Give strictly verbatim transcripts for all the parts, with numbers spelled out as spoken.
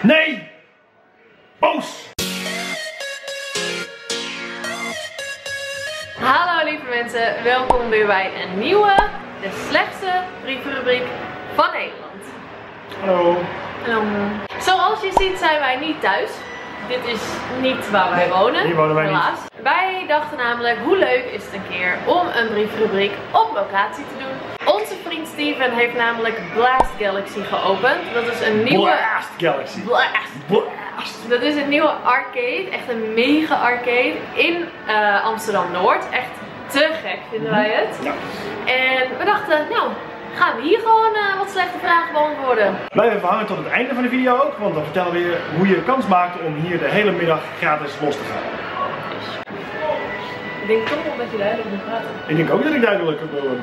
Nee! Boos! Hallo lieve mensen, welkom weer bij een nieuwe, de slechtste brievenrubriek van Nederland. Hallo. Hallo. Zoals je ziet zijn wij niet thuis. Dit is niet waar wij nee, wonen, hier wonen wij helaas. Niet. Wij dachten namelijk, hoe leuk is het een keer om een briefrubriek op locatie te doen. Onze vriend Steven heeft namelijk Blast Galaxy geopend. Dat is een nieuwe... Blast Galaxy. Blast. Blast. Dat is een nieuwe arcade, echt een mega arcade in uh, Amsterdam-Noord. Echt te gek vinden wij het. Ja. En we dachten, nou... gaan we hier gewoon uh, wat slechte vragen beantwoorden. Blijf even hangen tot het einde van de video ook, want dan vertellen we je hoe je kans maakt om hier de hele middag gratis los te gaan. Ik denk toch wel dat je duidelijk moet praten. Ik denk ook dat ik duidelijk moet doen.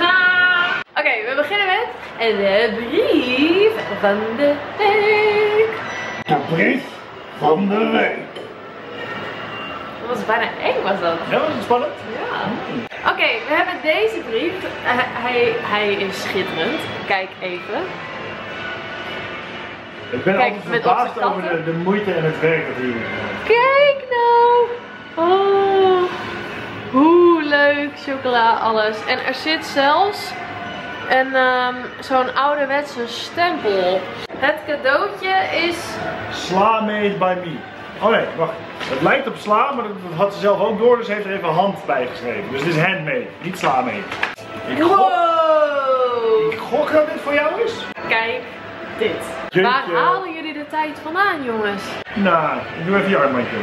Oké, okay, we beginnen met de brief van de week. De brief van de week. Dat was bijna eng, was dat? Ja, was het spannend? Ja. Oké, okay, we hebben deze brief. Hij, hij, hij is schitterend. Kijk even. Ik ben altijd verbaasd over de, de moeite en het werk dat hier. Kijk nou! Oh, hoe leuk, chocola, alles. En er zit zelfs een um, zo'n ouderwetse stempel. Het cadeautje is... Sla made by me. Oh nee, wacht. Het lijkt op sla, maar dat had ze zelf ook door, dus heeft er even hand bij geschreven. Dus het is handmade, niet sla mee. Ik gok, wow. Ik gok dat dit voor jou is. Kijk dit. Jeetje. Waar halen jullie de tijd vandaan, jongens? Nou, ik doe even je armbandje.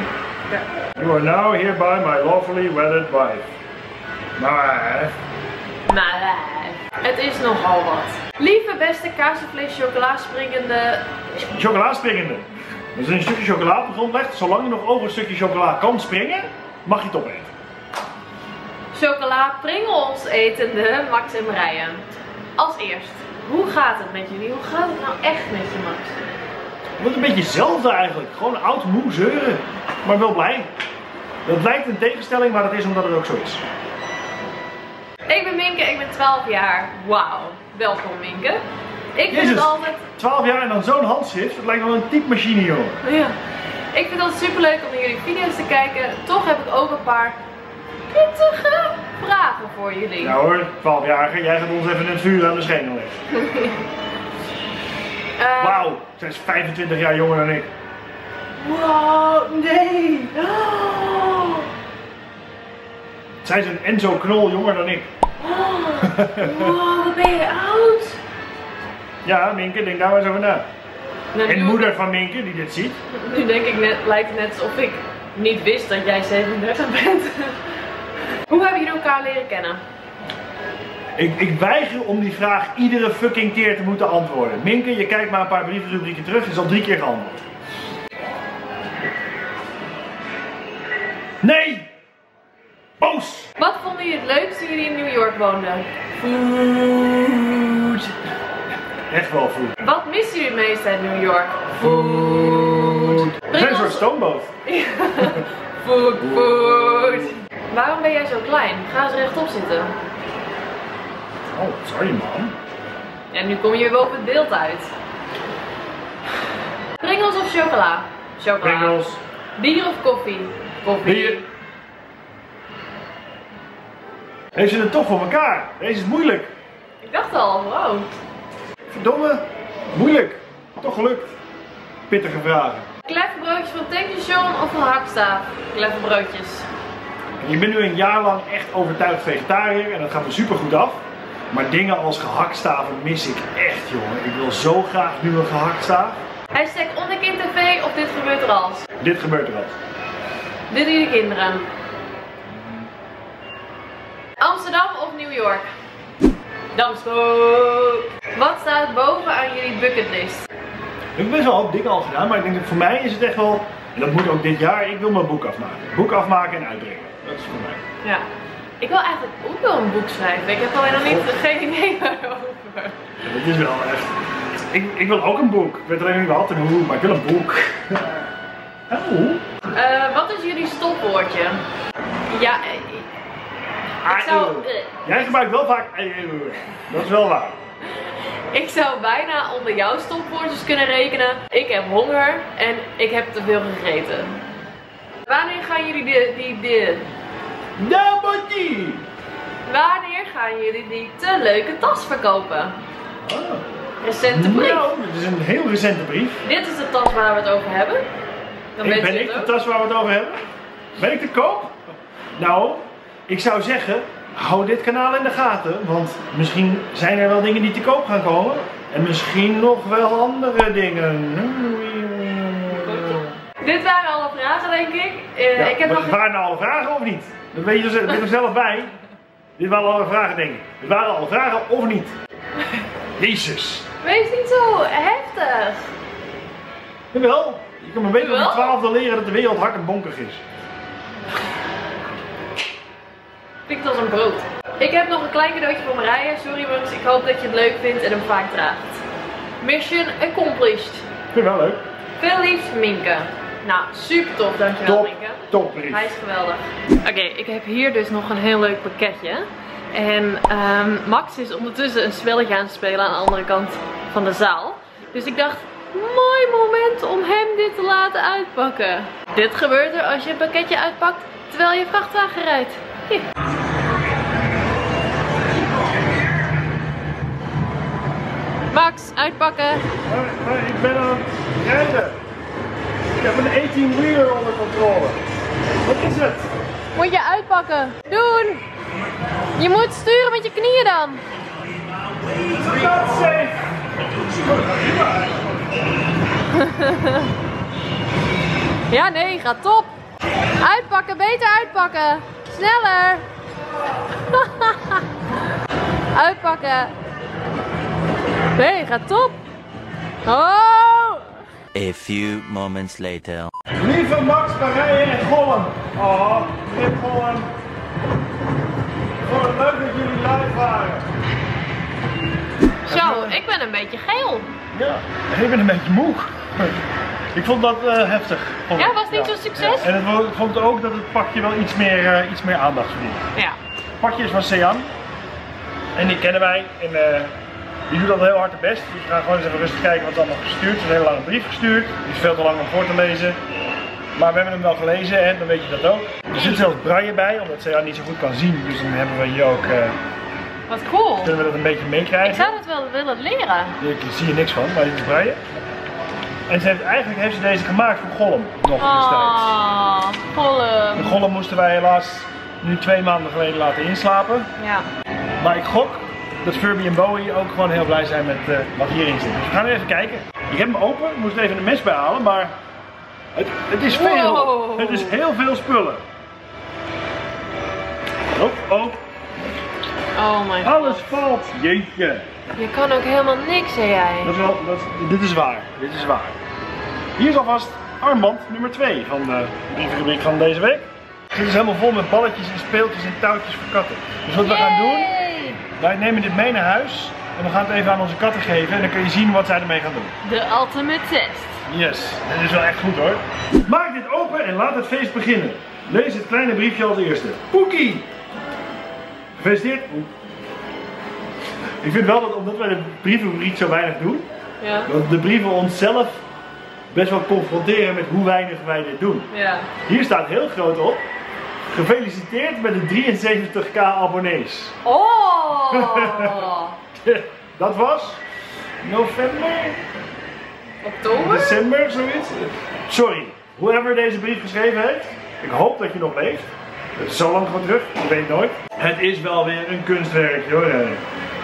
Ja. You are now hereby my lawfully wedded wife. Maar... Maar... Het is nogal wat. Lieve beste kaasvlees chocolaspringende... Chocolaspringende. Als je een stukje chocola op de grond legt, zolang je nog over een stukje chocola kan springen, mag je het opeten. Chocola pringels etende Max en Marije. Als eerst, hoe gaat het met jullie? Hoe gaat het nou echt met je, Max? Het wordt een beetje hetzelfde eigenlijk. Gewoon oud moe zeuren, maar wel blij. Dat lijkt een tegenstelling, maar dat is omdat het ook zo is. Ik ben Minke, ik ben twaalf jaar. Wauw, welkom Minke. Ik vind het altijd... twaalf jaar en dan zo'n handschrift, dat lijkt wel een typemachine joh. Ja. Ik vind het superleuk om naar jullie video's te kijken. Toch heb ik ook een paar pittige vragen voor jullie. Nou hoor, twaalfjarige, jij gaat ons even het vuur aan de schenen leggen. uh... Wauw, zij is vijfentwintig jaar jonger dan ik. Wow, nee. Oh. Zij is een Enzo Knol jonger dan ik. Oh. Wow, wat ben je oud. Ja, Minke, denk daar maar eens over na. Nou, en moeder van Minke, die dit ziet. Nu denk ik net, lijkt het net alsof ik niet wist dat jij zevenendertig bent. Hoe hebben jullie elkaar leren kennen? Ik, ik weiger om die vraag iedere fucking keer te moeten antwoorden. Minke, je kijkt maar een paar brievenrubrieken terug, is al drie keer geantwoord. Nee! Boos! Wat vonden jullie het leukst toen jullie in New York woonden? Food. Echt wel food. Wat missen jullie het meest uit New York? Food. Een soort stoomboot. Food, food. Waarom ben jij zo klein? Ga eens rechtop zitten. Oh, sorry man. Ja, nu kom je weer boven het beeld uit. Pringles of chocola? Chocola. Pringles. Bier of koffie? Koffie. Bier. Heeft ze het toch voor elkaar? Deze is moeilijk. Ik dacht al, wow. Verdomme, moeilijk, toch gelukt. Pittige vragen. Klefbroodjes van tankstation of van hakstaaf? Klefbroodjes. Je bent nu een jaar lang echt overtuigd vegetariër en dat gaat me super goed af. Maar dingen als gehaktstaven mis ik echt, jongen. Ik wil zo graag nu een gehaktstaaf. Hashtag onderkind tv of dit gebeurt er als? Dit gebeurt er als. Dit doen de kinderen. Amsterdam of New York? Damspook! Wat staat boven aan jullie bucketlist? Ik heb best wel een hoop dingen al gedaan, maar ik denk dat voor mij is het echt wel... En dat moet ook dit jaar, ik wil mijn boek afmaken. Boek afmaken en uitbrengen. Dat is voor mij. Ja. Ik wil eigenlijk ook wel een boek schrijven. Ik heb alleen nog niet geen idee waarover. Ja, dat is wel echt... Ik, ik wil ook een boek. Ik weet alleen niet wat en hoe, maar ik wil een boek. Oh. Uh, wat is jullie stopwoordje? Ja... Ik zou... Jij gebruikt wel vaak... Dat is wel waar. Ik zou bijna onder jouw stopwoordjes kunnen rekenen. Ik heb honger en ik heb te veel gegeten. Wanneer gaan jullie dit... die, die... Wanneer gaan jullie die te leuke tas verkopen? Oh. Recente brief. Nou, dit is een heel recente brief. Dit is de tas waar we het over hebben. Dan ik, ben ik ook. de tas waar we het over hebben? Ben ik te koop? Nou, ik zou zeggen, hou dit kanaal in de gaten. Want misschien zijn er wel dingen die te koop gaan komen. En misschien nog wel andere dingen. Dit waren alle vragen, denk ik. Uh, ja, ik heb nog... Waren nou alle vragen of niet? Dat weet je er zelf bij. Dit waren alle vragen, denk ik. Dit waren alle vragen of niet? Jezus. Wees niet zo heftig. Jawel. Je kan maar beter op de twaalfde leren dat de wereld hard en bonkig is. Pikt als een brood. Ik heb nog een klein cadeautje voor Marije. Sorry Mux, ik hoop dat je het leuk vindt en hem vaak draagt. Mission accomplished. Vind je wel leuk. Veel liefst Minke. Nou, super tof, dankjewel top, Minke. Top brief. Hij is geweldig. Oké, okay, ik heb hier dus nog een heel leuk pakketje. En um, Max is ondertussen een spelletje aan het spelen aan de andere kant van de zaal. Dus ik dacht, mooi moment om hem dit te laten uitpakken. Dit gebeurt er als je een pakketje uitpakt terwijl je vrachtwagen rijdt. Hier. Max, uitpakken. Maar, maar ik ben aan het rijden. Ik heb een achttien-wheeler onder controle. Wat is het? Moet je uitpakken. Doen. Je moet sturen met je knieën dan. Ja, nee, gaat top. Uitpakken, beter uitpakken. Sneller. Uitpakken. Nee, gaat top. Oh. A few moments later. Lieve Max, Marije en Gollum. Oh, lieve Gollum. Gollum, leuk dat jullie live waren. Zo, ik ben een beetje geel. Ja, ik ben een beetje moe. Ik vond dat uh, heftig. Vond ja, het was niet ja. zo'n succes. Ja. En het, ik vond ook dat het pakje wel iets meer, uh, iets meer aandacht verdient. Ja. Het pakje is van Céan. En die kennen wij. En uh, die doet al heel hard het best. Dus we gaan gewoon eens even rustig kijken wat er allemaal gestuurd is. Een hele lange brief gestuurd. Die is veel te lang om voor te lezen. Maar we hebben hem wel gelezen en dan weet je dat ook. Er zit zelfs braille bij, omdat Céan niet zo goed kan zien. Dus dan hebben we hier ook... Uh, Wat cool. Kunnen we dat een beetje meekrijgen? Ik zou dat wel willen leren. Ik zie er niks van, maar dit is braille. En ze heeft, eigenlijk heeft ze deze gemaakt voor Gollum nog oh, destijds. Ah, Gollum. De Gollum moesten wij helaas nu twee maanden geleden laten inslapen. Ja. Maar ik gok dat Furby en Bowie ook gewoon heel blij zijn met uh, wat hierin zit. Dus we gaan even kijken. Ik heb hem open, moest er even een mes bij halen, maar het, het is veel. Wow. Het is heel veel spullen. Oh, oh. Oh my God. Alles valt. Jeetje. Je kan ook helemaal niks, hè jij. Dat is wel, dat, dit is waar. Dit is waar. Hier is alvast armband nummer twee van de brievenrubriek van deze week. Dit is helemaal vol met balletjes en speeltjes en touwtjes voor katten. Dus wat Yay. we gaan doen, wij nemen dit mee naar huis. En we gaan het even aan onze katten geven. En dan kun je zien wat zij ermee gaan doen. De ultimate test. Yes. Dit is wel echt goed hoor. Maak dit open en laat het feest beginnen. Lees het kleine briefje als eerste. Poekie. Gefeliciteerd. Ik vind wel dat omdat wij de brievenrubriek zo weinig doen, ja. dat de brieven onszelf best wel confronteren met hoe weinig wij dit doen. Ja. Hier staat heel groot op, gefeliciteerd met de drieënzeventigduizend abonnees. Oh! Dat was november? Oktober? December, zoiets. Sorry, whoever deze brief geschreven heeft, ik hoop dat je nog leeft. Het is zo lang gewoon terug, ik weet het nooit. Het is wel weer een kunstwerkje hoor.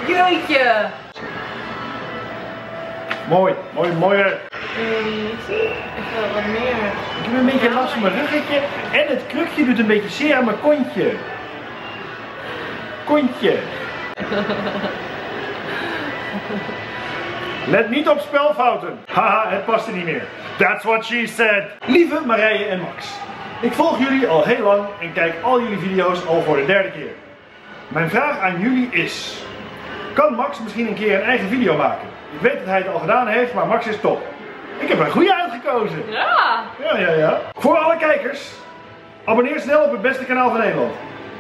Jeetje! Mooi, mooi, mooi. Mm, ik wil wat meer. Ik heb een beetje last van mijn ruggetje en het krukje doet een beetje zeer aan mijn kontje. Kontje. Let niet op spelfouten. Haha, het past er niet meer. That's what she said. Lieve Marije en Max. Ik volg jullie al heel lang en kijk al jullie video's al voor de derde keer. Mijn vraag aan jullie is... Kan Max misschien een keer een eigen video maken? Ik weet dat hij het al gedaan heeft, maar Max is top. Ik heb een goede uitgekozen. Ja. Ja, ja, ja. Voor alle kijkers, abonneer snel op het beste kanaal van Nederland.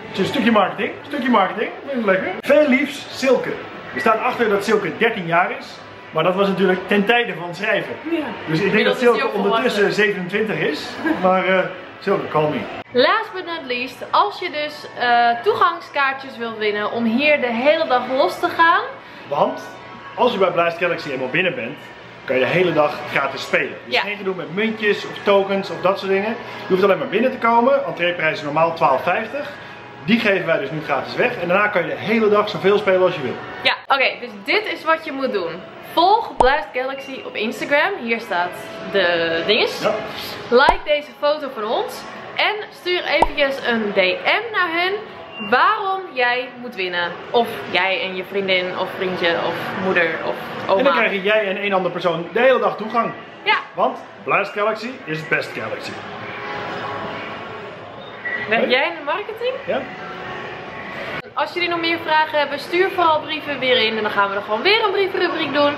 Het is een stukje marketing. Stukje marketing. Lekker. Veel liefs, Silke. Er staat achter dat Silke dertien jaar is, maar dat was natuurlijk ten tijde van het schrijven. Ja. Dus ik denk dat Silke ondertussen zevenentwintig is, maar uh, Silke, call me. Last but not least, als je dus uh, toegangskaartjes wilt winnen om hier de hele dag los te gaan. Want als je bij Blast Galaxy helemaal binnen bent, kan je de hele dag gratis spelen. Dus ja. Geen gedoe met muntjes of tokens of dat soort dingen. Je hoeft alleen maar binnen te komen. Entreeprijs is normaal twaalf vijftig. Die geven wij dus nu gratis weg. En daarna kan je de hele dag zoveel spelen als je wil. Ja, oké. Okay, dus dit is wat je moet doen. Volg Blast Galaxy op Instagram. Hier staat de dinges. Ja. Like deze foto van ons. En stuur eventjes een D M naar hen. Waarom jij moet winnen. Of jij en je vriendin of vriendje of moeder of oma. En dan krijgen jij en een andere persoon de hele dag toegang. Ja. Want Blast Galaxy is Best Galaxy. Ben nee? jij in de marketing? Ja. Als jullie nog meer vragen hebben, stuur vooral brieven weer in. En dan gaan we er gewoon weer een brievenrubriek doen.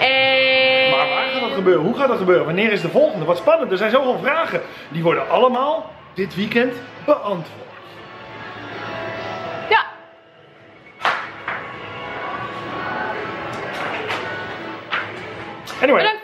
En... Maar waar gaat dat gebeuren? Hoe gaat dat gebeuren? Wanneer is de volgende? Wat spannend. Er zijn zoveel vragen. Die worden allemaal dit weekend beantwoord. Anyway.